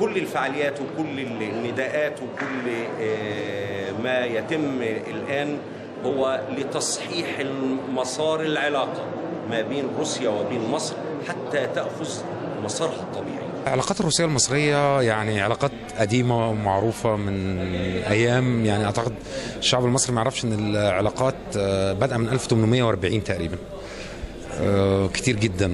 كل الفعاليات وكل النداءات وكل ما يتم الآن هو لتصحيح مسار العلاقة ما بين روسيا وبين مصر حتى تأخذ مسارها الطبيعي. العلاقات الروسية المصرية يعني علاقات قديمة ومعروفة من أيام، يعني أعتقد الشعب المصري ما يعرفش إن العلاقات بدأ من 1840 تقريبا، كتير جدا.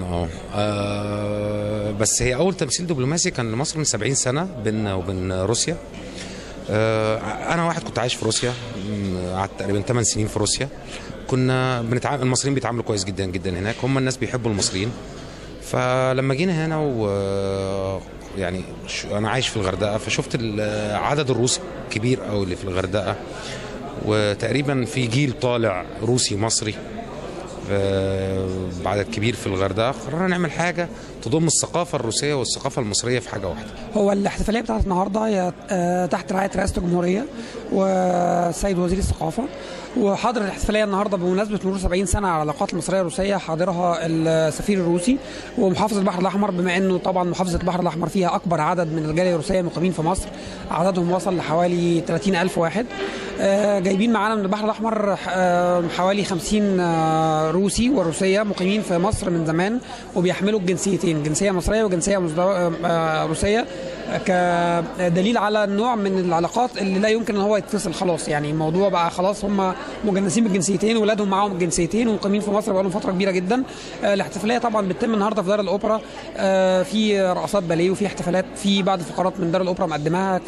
بس هي أول تمثيل دبلوماسي كان لمصر من 70 سنة بيننا وبين روسيا. أنا واحد كنت عايش في روسيا، قعدت تقريبا 8 سنين في روسيا. كنا بنتعامل، المصريين بيتعاملوا كويس جدا جدا هناك، هم الناس بيحبوا المصريين. فلما جينا هنا يعني أنا عايش في الغردقة، فشفت العدد الروسي كبير قوي اللي في الغردقة، وتقريبا في جيل طالع روسي مصري بعدد كبير في الغردقة. قررنا نعمل حاجة تضم الثقافة الروسية والثقافة المصرية في حاجة واحدة. هو الاحتفالية بتاعت النهاردة هي تحت رعاية رئاسة الجمهورية والسيد وزير الثقافة، وحاضر الاحتفالية النهاردة بمناسبة مرور 70 سنة على العلاقات المصرية الروسية حاضرها السفير الروسي ومحافظة البحر الأحمر، بما أنه طبعا محافظة البحر الأحمر فيها أكبر عدد من الجالية الروسية مقيمين في مصر، عددهم وصل لحوالي 30,000 واحد. جايبين معانا من البحر الأحمر حوالي 50 روسي وروسية مقيمين في مصر من زمان، وبيحملوا الجنسيتين، جنسية مصرية وجنسية روسية، كدليل على نوع من العلاقات اللي لا يمكن ان هو يتفصل خلاص. يعني الموضوع بقى خلاص، هم مجنسين بالجنسيتين، ولادهم معاهم الجنسيتين ومقيمين في مصر بقالهم فتره كبيره جدا. الاحتفاليه طبعا بتتم النهارده في دار الاوبرا، في رقصات باليه وفي احتفالات، في بعض الفقرات من دار الاوبرا مقدماها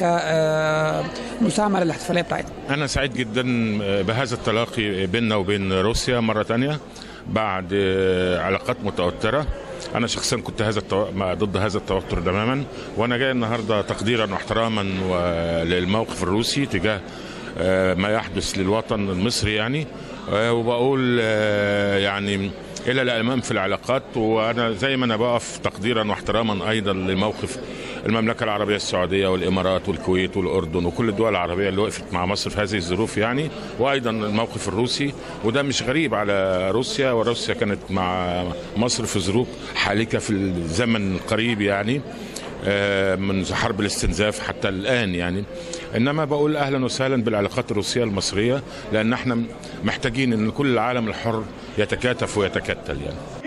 كمساهمه للاحتفاليه بتاعتنا. انا سعيد جدا بهذا التلاقي بيننا وبين روسيا مره ثانيه بعد علاقات متوتره. أنا شخصيا كنت ضد هذا التوتر تماما، وأنا جاي النهارده تقديرا واحتراما للموقف الروسي تجاه ما يحدث للوطن المصري، يعني وبقول يعني إلى الأمام في العلاقات. وأنا زي ما أنا بقف تقديرا واحتراما أيضا لموقف المملكة العربية السعودية والإمارات والكويت والأردن وكل الدول العربية اللي وقفت مع مصر في هذه الظروف، يعني وأيضا الموقف الروسي، وده مش غريب على روسيا، وروسيا كانت مع مصر في ظروف حالكة في الزمن القريب، يعني من حرب الاستنزاف حتى الآن. يعني إنما بقول أهلا وسهلا بالعلاقات الروسية المصرية، لأن احنا محتاجين إن كل العالم الحر يتكاتف ويتكتل يعني.